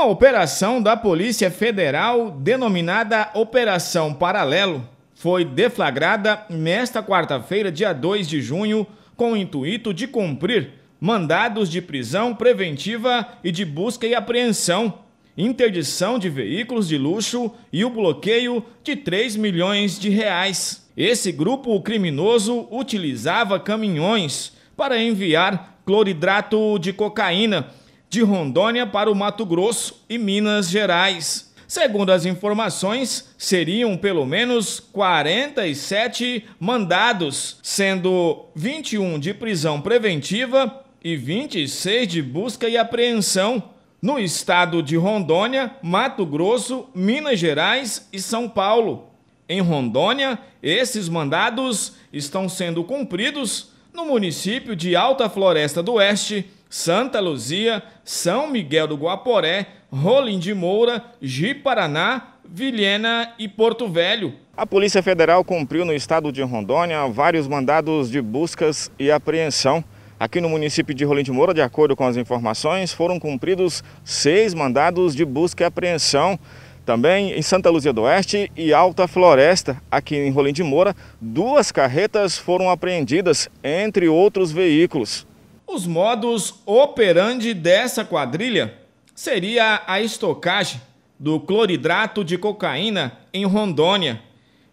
Uma operação da Polícia Federal, denominada Operação Paralelo, foi deflagrada nesta quarta-feira, dia 2 de junho, com o intuito de cumprir mandados de prisão preventiva e de busca e apreensão, interdição de veículos de luxo e o bloqueio de 3 milhões de reais. Esse grupo criminoso utilizava caminhões para enviar cloridrato de cocaína de Rondônia para o Mato Grosso e Minas Gerais. Segundo as informações, seriam pelo menos 47 mandados, sendo 21 de prisão preventiva e 26 de busca e apreensão no estado de Rondônia, Mato Grosso, Minas Gerais e São Paulo. Em Rondônia, esses mandados estão sendo cumpridos no município de Alta Floresta do Oeste, Santa Luzia, São Miguel do Guaporé, Rolim de Moura, Ji-Paraná, Vilhena e Porto Velho. A Polícia Federal cumpriu no estado de Rondônia vários mandados de buscas e apreensão. Aqui no município de Rolim de Moura, de acordo com as informações, foram cumpridos 6 mandados de busca e apreensão. Também em Santa Luzia do Oeste e Alta Floresta, aqui em Rolim de Moura, 2 carretas foram apreendidas, entre outros veículos. Os modus operandi dessa quadrilha seria a estocagem do cloridrato de cocaína em Rondônia,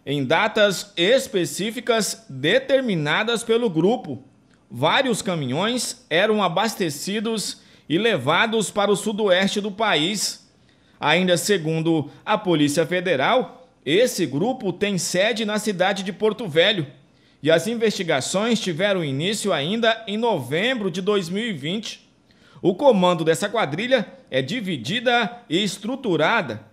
em datas específicas determinadas pelo grupo. Vários caminhões eram abastecidos e levados para o sudoeste do país. Ainda segundo a Polícia Federal, esse grupo tem sede na cidade de Porto Velho. E as investigações tiveram início ainda em novembro de 2020. O comando dessa quadrilha é dividida e estruturada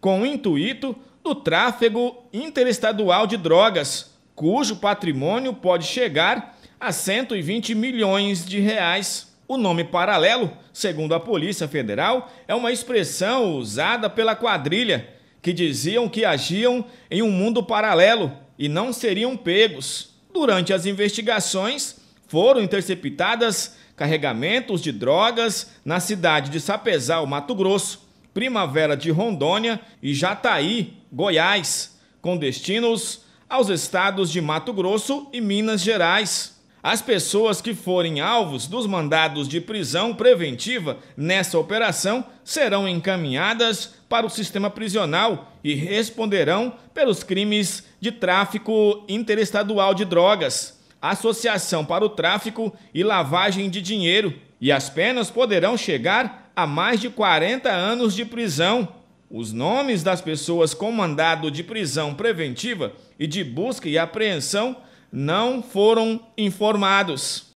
com o intuito do tráfego interestadual de drogas, cujo patrimônio pode chegar a 120 milhões de reais. O nome paralelo, segundo a Polícia Federal, é uma expressão usada pela quadrilha, que diziam que agiam em um mundo paralelo e não seriam pegos. Durante as investigações, foram interceptadas carregamentos de drogas na cidade de Sapezal, Mato Grosso, Primavera de Rondônia e Jataí, Goiás, com destinos aos estados de Mato Grosso e Minas Gerais. As pessoas que forem alvos dos mandados de prisão preventiva nessa operação serão encaminhadas para o sistema prisional e responderão pelos crimes de tráfico interestadual de drogas, associação para o tráfico e lavagem de dinheiro, e as penas poderão chegar a mais de 40 anos de prisão. Os nomes das pessoas com mandado de prisão preventiva e de busca e apreensão não foram informados.